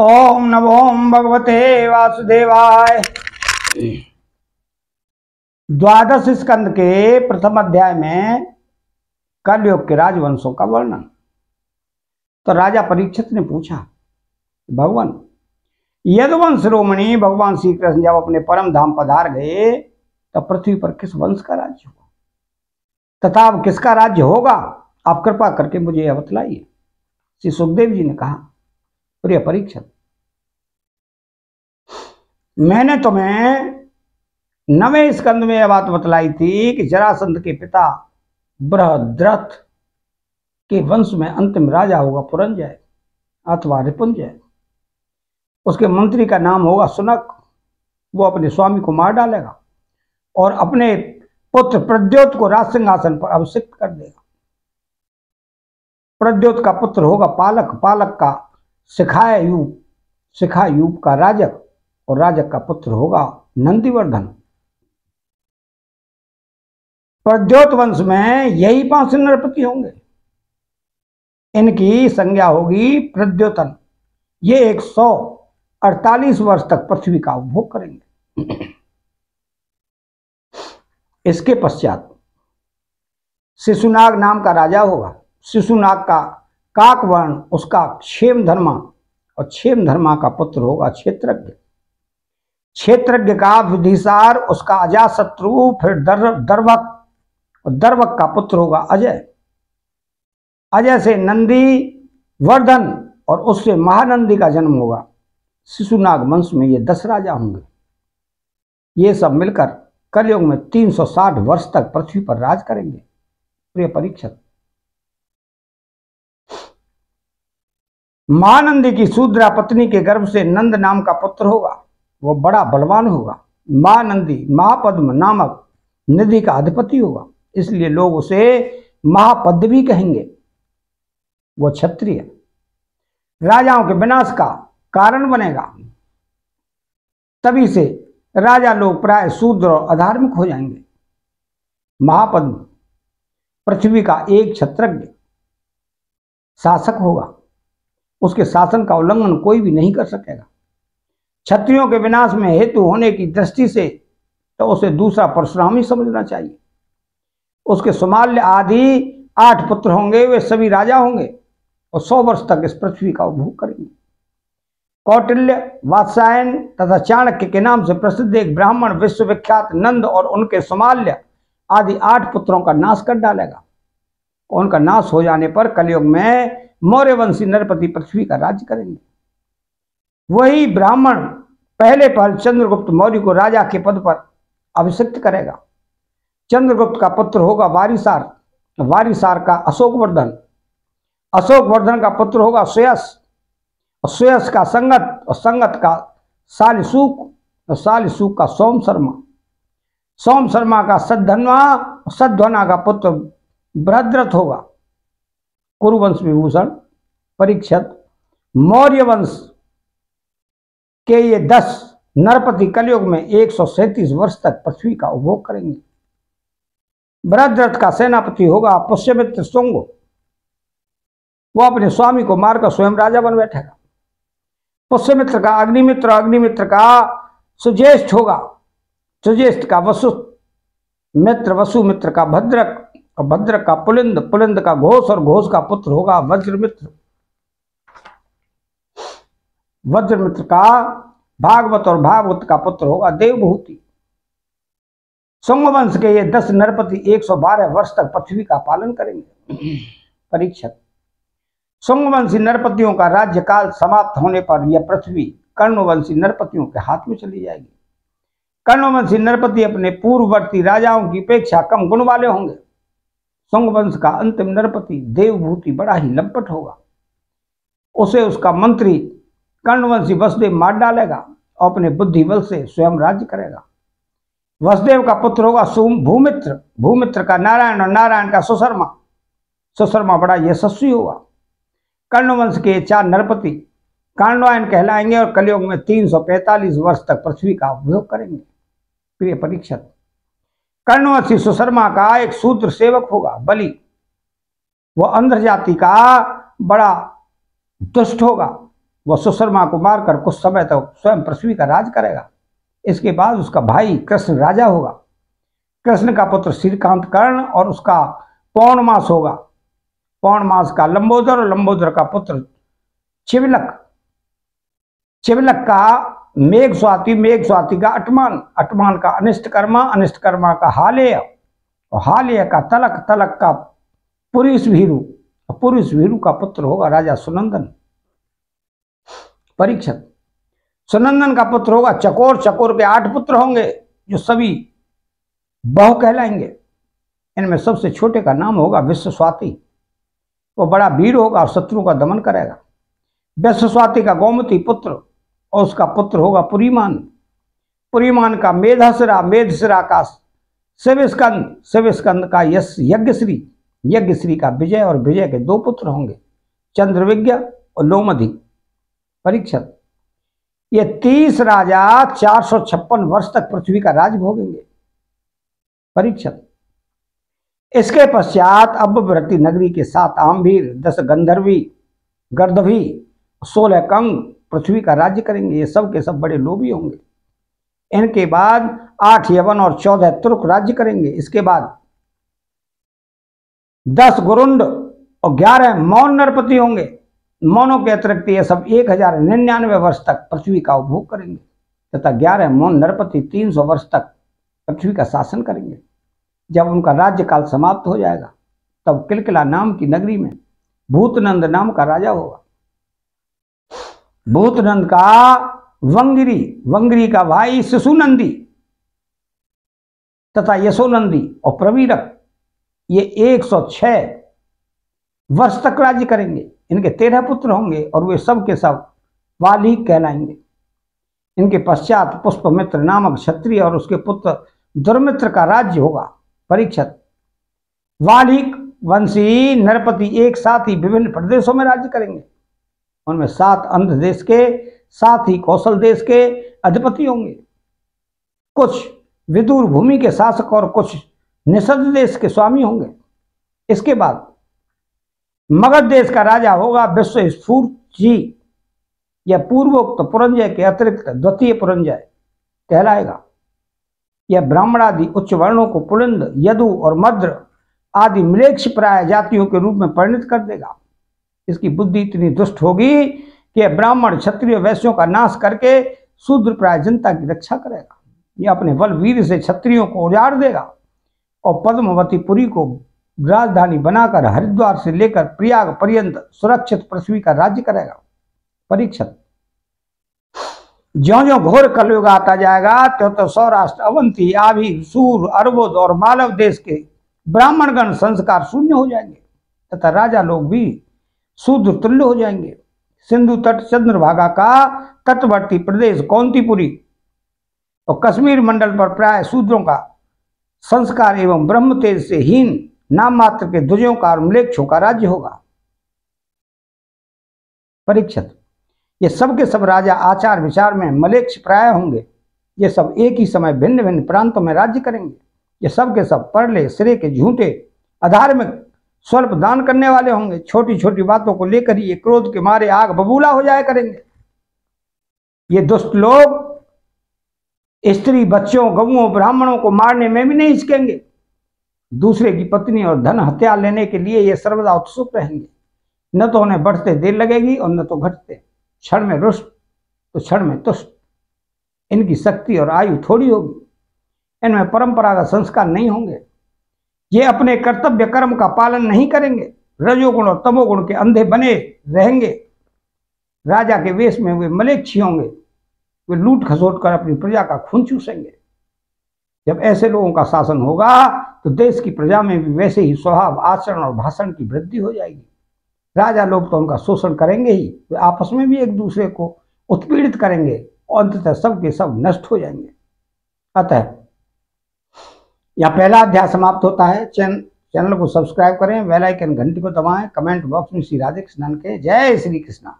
ओम नमोम भगवते वासुदेवाय। द्वादश स्कंद के प्रथम अध्याय में कलयुग के राजवंशों का वर्णन। तो राजा परीक्षित ने पूछा, भगवान यदुवंश रोमणी भगवान श्री कृष्ण जब अपने परम धाम पधार गए तब पृथ्वी पर किस वंश का राज्य होगा तथा अब किसका राज्य होगा, आप कृपा करके मुझे यह बतलाइए। श्री सुखदेव जी ने कहा, प्रिय परीक्षित, मैंने तुम्हें 9वें स्कंद में यह बात बतलाई थी कि जरासंध के पिता बृहद्रथ के वंश में अंतिम राजा होगा पुरंजय अथवा रिपुंजय। उसके मंत्री का नाम होगा सुनक। वो अपने स्वामी को मार डालेगा और अपने पुत्र प्रद्योत को राज सिंहासन पर अभिषिक्त कर देगा। प्रद्योत का पुत्र होगा पालक, पालक का सिखायूप, सिखायूप का राजक, और राजक का पुत्र होगा नंदीवर्धन। प्रद्योत वंश में यही 5 नरपति होंगे। इनकी संज्ञा होगी प्रद्योतन। ये 148 वर्ष तक पृथ्वी का उपभोग करेंगे। इसके पश्चात शिशुनाग नाम का राजा होगा। शिशुनाग का काकवर्ण, उसका क्षेमधर्मा, और क्षेमधर्मा का पुत्र होगा क्षेत्रज्ञ। क्षेत्रज्ञ का विधिसार, उसका अजातशत्रु, फिर दर्वक, और दर्वक का पुत्र होगा अजय। अजय से नंदी वर्धन और उससे महानंदी का जन्म होगा। शिशुनाग वंश में ये 10 राजा होंगे। ये सब मिलकर कलयुग में 360 वर्ष तक पृथ्वी पर राज करेंगे। प्रिय परीक्षित, महानंदी की शूद्रा पत्नी के गर्भ से नंद नाम का पुत्र होगा। वो बड़ा बलवान होगा। महानंदी महापद्म नामक नदी का अधिपति होगा, इसलिए लोग उसे महापद्म भी कहेंगे। वो क्षत्रिय राजाओं के विनाश का कारण बनेगा। तभी से राजा लोग प्राय शूद्र और अधार्मिक हो जाएंगे। महापद्म पृथ्वी का एक क्षत्रज्ञ शासक होगा। उसके शासन का उल्लंघन कोई भी नहीं कर सकेगा। क्षत्रियों के विनाश में हेतु होने की दृष्टि से तो उसे दूसरा परशुराम ही समझना चाहिए। उसके सुमाल्य आदि 8 पुत्र होंगे। वे सभी राजा होंगे और 100 वर्ष तक इस पृथ्वी का उपभोग करेंगे। कौटिल्य, वात्सायन तथा चाणक्य के नाम से प्रसिद्ध एक ब्राह्मण विश्वविख्यात नंद और उनके सुमाल्य आदि 8 पुत्रों का नाश कर डालेगा। उनका नाश हो जाने पर कलयुग में मौर्यवंशी नरपति पृथ्वी का राज्य करेंगे। वही ब्राह्मण पहले पर चंद्रगुप्त मौर्य को राजा के पद पर अभिषिक्त करेगा। चंद्रगुप्त का पुत्र होगा वारिसार, वारिसार का अशोकवर्धन, अशोकवर्धन का पुत्र होगा श्रेयस, और श्रेयस का संगत, और संगत का सालिसूक, और सालिसूक का सोम शर्मा, सोम शर्मा का सद्धन्वा, और सद्धना का पुत्र बृहद्रथ होगा। कुरुवंश विभूषण परीक्षित, मौर्य वंश के ये 10 नरपति कलयुग में 137 वर्ष तक पृथ्वी का उपभोग करेंगे। बृहद्रथ का सेनापति होगा पुष्यमित्र शुंगो। वो अपने स्वामी को मारकर स्वयं राजा बन बैठेगा। पुष्यमित्र का अग्निमित्र, अग्निमित्र का सुज्येष्ठ होगा। सुज्येष्ठ का वसुमित्र, वसुमित्र का भद्रक, और भद्र का पुलिंद, पुलिंद का घोष, और घोष का पुत्र होगा वज्रमित्र। वज्रमित्र का भागवत, और भागवत का पुत्र होगा देवभूति। शुंगवंश के ये 10 नरपति 112 वर्ष तक पृथ्वी का पालन करेंगे। परीक्षित, शुंगवंशी नरपतियों का राज्यकाल समाप्त होने पर यह पृथ्वी कर्णवंशी नरपतियों के हाथ में चली जाएगी। कर्णवंशी नरपति अपने पूर्ववर्ती राजाओं की अपेक्षा कम गुण वाले होंगे। शुंग वंश का अंतिम नरपति देवभूति बड़ा ही लंपट होगा। उसे उसका मंत्री कर्णवंशी वसुदेव मार डालेगा और अपने बुद्धि बल से स्वयं राज्य करेगा। वसुदेव का पुत्र होगा भूमित्र, भूमित्र का नारायण, और नारायण का सुशर्मा, सुशर्मा बड़ा यशस्वी होगा। कर्णवंश के 4 नरपति कांडवायन कहलाएंगे और कलयुग में 345 वर्ष तक पृथ्वी का उपभोग करेंगे। प्रिय परीक्षित, कर्णवंशी सुशर्मा का एक शूद्र सेवक होगा बलि। वह अंधर जाति का बड़ा दुष्ट होगा। वह सुशर्मा को मारकर कुछ समय तक स्वयं पृथ्वी का राज करेगा। इसके बाद उसका भाई कृष्ण राजा होगा। कृष्ण का पुत्र श्रीकांत कर्ण और उसका पौर्णमास होगा। पौर्णमास का लंबोदर और लंबोदर का पुत्र चिवलक। चिवलक का मेघ स्वाति, मेघ स्वाति का अटमान, अटमान का अनिष्टकर्मा, अनिष्टकर्मा का हालेय और हालेय का तलक, तलक का पुरुष भीरु, पुरुष भीरु का पुत्र होगा राजा सुनंदन परीक्षित। सुनंदन का पुत्र होगा चकोर, चकोर के 8 पुत्र होंगे जो सभी बहु कहलाएंगे। इनमें सबसे छोटे का नाम होगा विश्वस्वाति। वो बड़ा वीर होगा और शत्रु का दमन करेगा। विश्वस्वाति का गोमती पुत्र और उसका पुत्र होगा पुरीमान। पुरीमान का मेधसरा, मेधसरा का शिवस्कंद, शिवस्कंद का यश यज्ञश्री, यज्ञश्री का विजय और विजय के 2 पुत्र होंगे चंद्रविज्ञ और लोमधि परीक्षित। ये 30 राजा 456 वर्ष तक पृथ्वी का राज भोगेंगे परीक्षित। इसके पश्चात अब्बव्रती नगरी के 7 आमवीर, 10 गंधर्वी गर्दभी, 16 कंग पृथ्वी का राज्य करेंगे। ये सब के सब बड़े लोभी होंगे। इनके बाद 8 यवन और 14 तुर्क राज्य करेंगे। इसके बाद 10 गुरुंड और 11 मौन नरपति होंगे। मौनों के अतिरिक्त ये सब 1099 वर्ष तक पृथ्वी का उपभोग करेंगे तथा 11 मौन नरपति 300 वर्ष तक पृथ्वी का शासन करेंगे। जब उनका राज्यकाल समाप्त हो जाएगा तब किलकिला नाम की नगरी में भूतनंद नाम का राजा होगा। भूतनंद का वंगिरी, वंगिरी का भाई शिशुनंदी तथा यशोनंदी और प्रवीरक, ये 106 वर्ष तक राज्य करेंगे। इनके 13 पुत्र होंगे और वे सब के सब वाली कहलाएंगे। इनके पश्चात पुष्पमित्र नामक क्षत्रिय और उसके पुत्र दुर्मित्र का राज्य होगा परीक्षित। वालिक वंशी नरपति एक साथ ही विभिन्न प्रदेशों में राज्य करेंगे। उनमें 7 अंध देश के, 7 ही कौशल देश के अधिपति होंगे। कुछ विदुर भूमि के शासक और कुछ निषद देश के स्वामी होंगे। इसके बाद मगध देश का राजा होगा विश्वस्फूर्त जी। यह पूर्वोक्त पुरंजय के अतिरिक्त द्वितीय पुरंजय कहलाएगा। यह ब्राह्मण आदि उच्च वर्णों को पुलिंद, यदु और मद्र आदि म्लेच्छप्राय जातियों के रूप में परिणत कर देगा। इसकी बुद्धि इतनी दुष्ट होगी कि यह ब्राह्मण क्षत्रिय वैश्यों का नाश करके शूद्रप्राय जनता की रक्षा करेगा। यह अपने बल वीर से क्षत्रियों को उजाड़ देगा और पद्मावतीपुरी को राजधानी बनाकर हरिद्वार से लेकर प्रयाग पर्यंत सुरक्षित पृथ्वी का राज्य करेगा परीक्षित। ज्यों ज्यों घोर कलयुग आता जाएगा त्यों सौराष्ट्र, अवंती, आभि, सूर, अर्बुद और मालव देश के ब्राह्मणगण संस्कार शून्य हो जाएंगे तथा राजा लोग भी शूद्र तुल्य हो जाएंगे। सिंधु तट, चंद्रभागा का तटवर्ती प्रदेश कौंतीपुरी और कश्मीर मंडल पर प्राय शूद्रों का संस्कार एवं ब्रह्म तेज से हीन नाम मात्र के द्विजों का और म्लेच्छों का राज्य होगा परीक्षित। ये सब के सब राजा आचार विचार में म्लेच्छ प्राय होंगे। ये सब एक ही समय भिन्न भिन्न प्रांतों में राज्य करेंगे। ये सब के सब परले सिरे के झूठे, अधार्मिक, स्वल्प दान करने वाले होंगे। छोटी छोटी बातों को लेकर ही ये क्रोध के मारे आग बबूला हो जाया करेंगे। ये दुष्ट लोग स्त्री, बच्चों, गऊओं, ब्राह्मणों को मारने में भी नहीं हिचकेंगे। दूसरे की पत्नी और धन हत्या लेने के लिए ये सर्वदा उत्सुक रहेंगे। न तो उन्हें बढ़ते देर लगेगी और न तो घटते। क्षण में रुष्ट तो क्षण में तुष्ट। इनकी शक्ति और आयु थोड़ी होगी। इनमें परंपरागत संस्कार नहीं होंगे। ये अपने कर्तव्य कर्म का पालन नहीं करेंगे। रजोगुण और तमोगुण के अंधे बने रहेंगे। राजा के वेश में वे मलेच्छी होंगे। वे लूट खसोट कर अपनी प्रजा का खून चूसेंगे। जब ऐसे लोगों का शासन होगा तो देश की प्रजा में भी वैसे ही स्वभाव, आचरण और भाषण की वृद्धि हो जाएगी। राजा लोग तो उनका शोषण करेंगे ही, वे आपस में भी एक दूसरे को उत्पीड़ित करेंगे और अंततः सब के सब नष्ट हो जाएंगे। अतः यह पहला अध्याय समाप्त होता है। चैनल को सब्सक्राइब करें, बेल आइकन घंटी को दबाएं, कमेंट बॉक्स में श्री राधे कृष्णन के जय श्री कृष्णा।